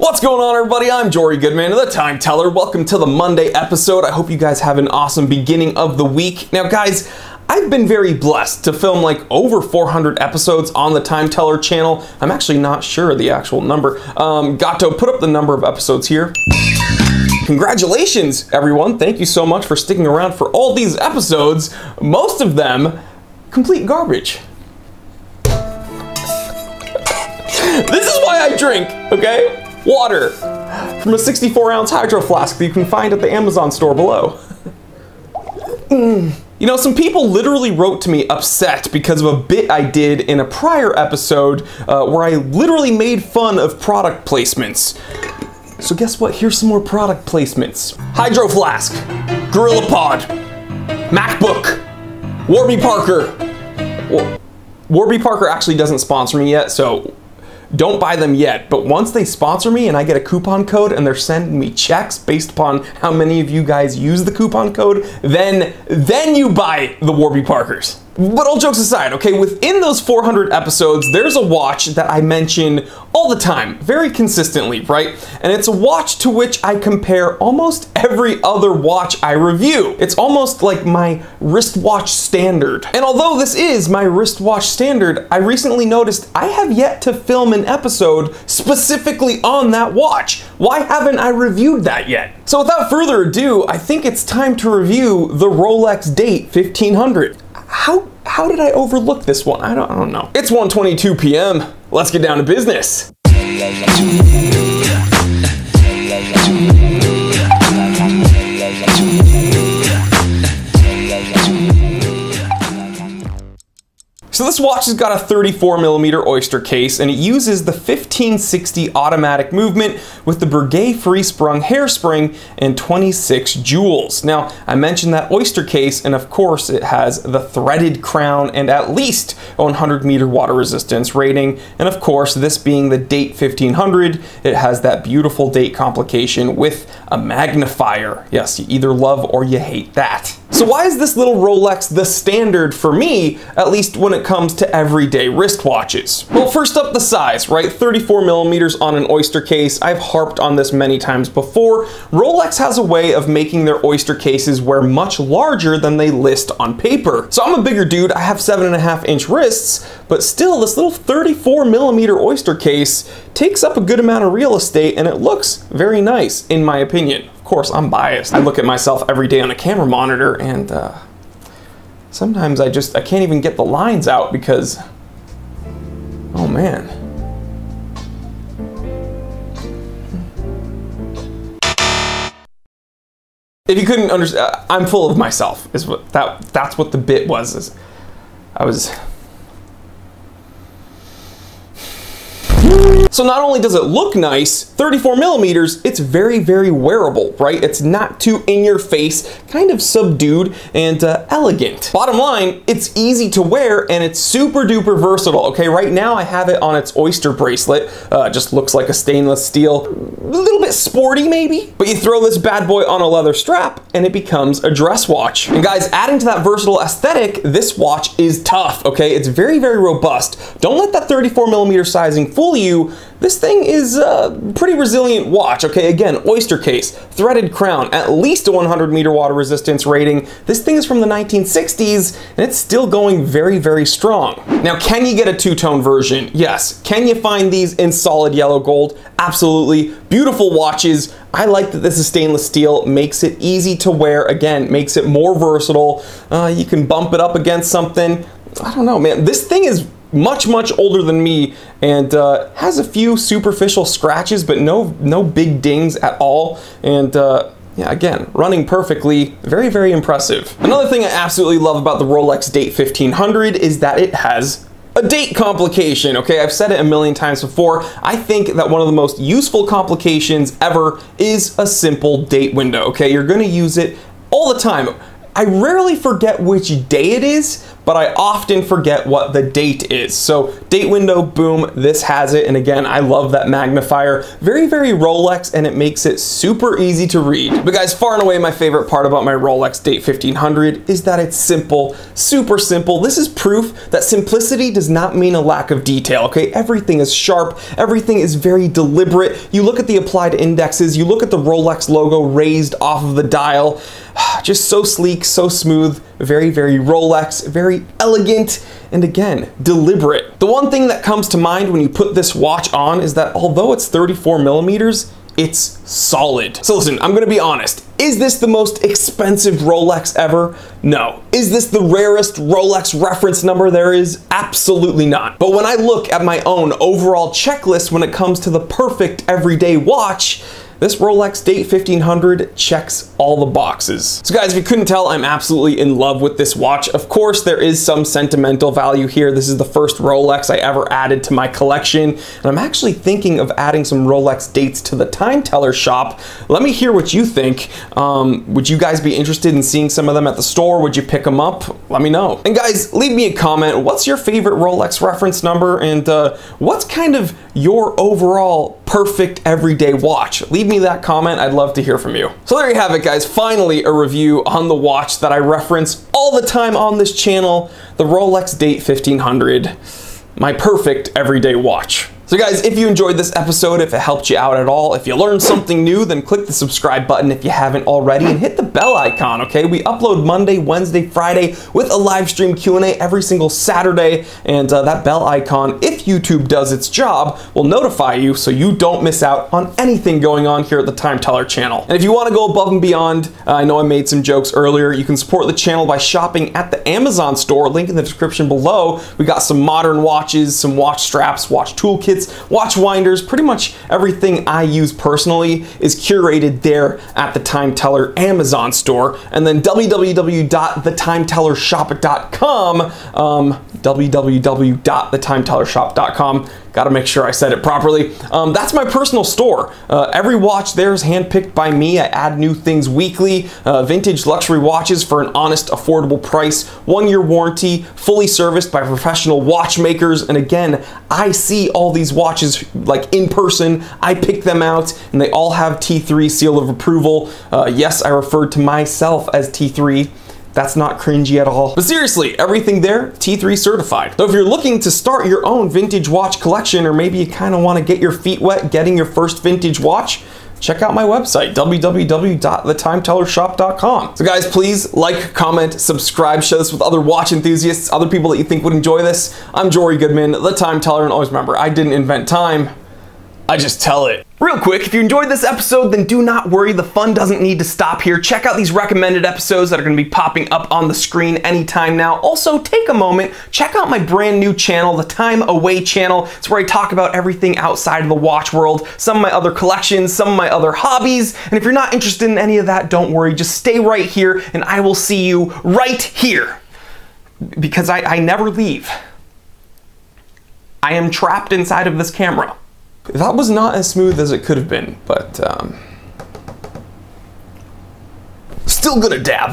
What's going on, everybody? I'm Jory Goodman of the Time Teller. Welcome to the Monday episode. I hope you guys have an awesome beginning of the week. Now, guys, I've been very blessed to film like over 400 episodes on the Time Teller channel. I'm actually not sure of the actual number. Gato, put up the number of episodes here. Congratulations, everyone. Thank you so much for sticking around for all these episodes. Most of them, complete garbage. This is why I drink, okay? Water from a 64-ounce Hydro Flask that you can find at the Amazon store below. You know, some people literally wrote to me upset because of a bit I did in a prior episode where I literally made fun of product placements. So guess what? Here's some more product placements. Hydro Flask, GorillaPod, MacBook, Warby Parker. Warby Parker actually doesn't sponsor me yet, so don't buy them yet, but once they sponsor me and I get a coupon code and they're sending me checks based upon how many of you guys use the coupon code, then you buy the Warby Parkers. But all jokes aside, okay, within those 400 episodes, there's a watch that I mention all the time, very consistently, right? And it's a watch to which I compare almost every other watch I review. It's almost like my wristwatch standard. And although this is my wristwatch standard, I recently noticed I have yet to film an episode specifically on that watch. Why haven't I reviewed that yet? So without further ado, I think it's time to review the Rolex Date 1500. How did I overlook this one? I don't know. It's 1:22 p.m. Let's get down to business. So this watch has got a 34mm oyster case, and it uses the 1560 automatic movement with the Breguet free-sprung hairspring and 26 jewels. Now, I mentioned that oyster case, and of course it has the threaded crown and at least 100-meter water resistance rating. And of course, this being the Date 1500, it has that beautiful date complication with a magnifier. Yes, you either love or you hate that. So why is this little Rolex the standard for me, at least when it comes to everyday wristwatches? Well, first up, the size, right? 34mm on an oyster case. I've harped on this many times before. Rolex has a way of making their oyster cases wear much larger than they list on paper. So I'm a bigger dude, I have 7.5-inch wrists, but still this little 34mm oyster case takes up a good amount of real estate and it looks very nice, in my opinion. Of course, I'm biased. I look at myself every day on a camera monitor, and sometimes I can't even get the lines out because, oh man. If you couldn't understand, I'm full of myself. Is what that's what the bit was. Is I was. So not only does it look nice, 34mm, it's very, very wearable, right? It's not too in your face, kind of subdued and elegant. Bottom line, it's easy to wear and it's super duper versatile, okay? Right now I have it on its oyster bracelet. Just looks like a stainless steel, a little bit sporty maybe, but you throw this bad boy on a leather strap and it becomes a dress watch. And guys, adding to that versatile aesthetic, this watch is tough, okay? It's very, very robust. Don't let that 34mm sizing fool you. This thing is a pretty resilient watch, okay? Again, oyster case, threaded crown, at least a 100-meter water resistance rating. This thing is from the 1960s, and it's still going very, very strong. Now, can you get a two-tone version? Yes. Can you find these in solid yellow gold? Absolutely. Beautiful watches. I like that this is stainless steel, makes it easy to wear. Again, makes it more versatile. You can bump it up against something. I don't know, man. This thing is much, much older than me, and has a few superficial scratches, but no big dings at all. And yeah, again, running perfectly, very, very impressive. Another thing I absolutely love about the Rolex Date 1500 is that it has a date complication, okay? I've said it a million times before. I think that one of the most useful complications ever is a simple date window, okay? You're gonna use it all the time. I rarely forget which day it is, but I often forget what the date is. So date window, boom, this has it. And again, I love that magnifier. Very, very Rolex, and it makes it super easy to read. But guys, far and away, my favorite part about my Rolex Date 1500 is that it's simple, super simple. This is proof that simplicity does not mean a lack of detail, okay? Everything is sharp. Everything is very deliberate. You look at the applied indexes, you look at the Rolex logo raised off of the dial, just so sleek, so smooth, very, very Rolex, very elegant, and again, deliberate. The one thing that comes to mind when you put this watch on is that although it's 34 millimeters, it's solid. So listen, I'm gonna be honest. Is this the most expensive Rolex ever? No. Is this the rarest Rolex reference number there is? Absolutely not. But when I look at my own overall checklist when it comes to the perfect everyday watch, this Rolex Date 1500 checks all the boxes. So guys, if you couldn't tell, I'm absolutely in love with this watch. Of course, there is some sentimental value here. This is the first Rolex I ever added to my collection. And I'm actually thinking of adding some Rolex dates to the Time Teller shop. Let me hear what you think. Would you guys be interested in seeing some of them at the store? Would you pick them up? Let me know. And guys, leave me a comment. What's your favorite Rolex reference number? And what's kind of your overall perfect everyday watch? Leave me that comment. I'd love to hear from you. So there you have it, guys. Finally, a review on the watch that I reference all the time on this channel, the Rolex Date 1500, my perfect everyday watch. So guys, if you enjoyed this episode, if it helped you out at all, if you learned something new, then click the subscribe button if you haven't already and hit the bell icon, okay? We upload Monday, Wednesday, Friday with a live stream Q&A every single Saturday, and that bell icon, if YouTube does its job, will notify you so you don't miss out on anything going on here at the Time Teller channel. And if you want to go above and beyond, I know I made some jokes earlier, you can support the channel by shopping at the Amazon store, link in the description below. We got some modern watches, some watch straps, watch toolkits, watch winders, pretty much everything I use personally is curated there at the Time Teller Amazon store. And then www.thetimetellershop.com, www.thetimetellershop.com. Gotta make sure I said it properly. That's my personal store. Every watch there is handpicked by me. I add new things weekly, vintage luxury watches for an honest, affordable price, 1-year warranty, fully serviced by professional watchmakers. And again, I see all these watches like in person. I pick them out and they all have T3 seal of approval. Yes, I referred to myself as T3. That's not cringy at all. But seriously, everything there, T3 certified. So if you're looking to start your own vintage watch collection, or maybe you kind of want to get your feet wet getting your first vintage watch, check out my website, www.thetimetellershop.com. So guys, please like, comment, subscribe, share this with other watch enthusiasts, other people that you think would enjoy this. I'm Jory Goodman, the Time Teller, and always remember, I didn't invent time, I just tell it. Real quick, if you enjoyed this episode, then do not worry, the fun doesn't need to stop here. Check out these recommended episodes that are gonna be popping up on the screen anytime now. Also, take a moment, check out my brand new channel, the Time Away channel. It's where I talk about everything outside of the watch world, some of my other collections, some of my other hobbies. And if you're not interested in any of that, don't worry, just stay right here and I will see you right here. Because I never leave. I am trapped inside of this camera. That was not as smooth as it could have been, but still gonna dab.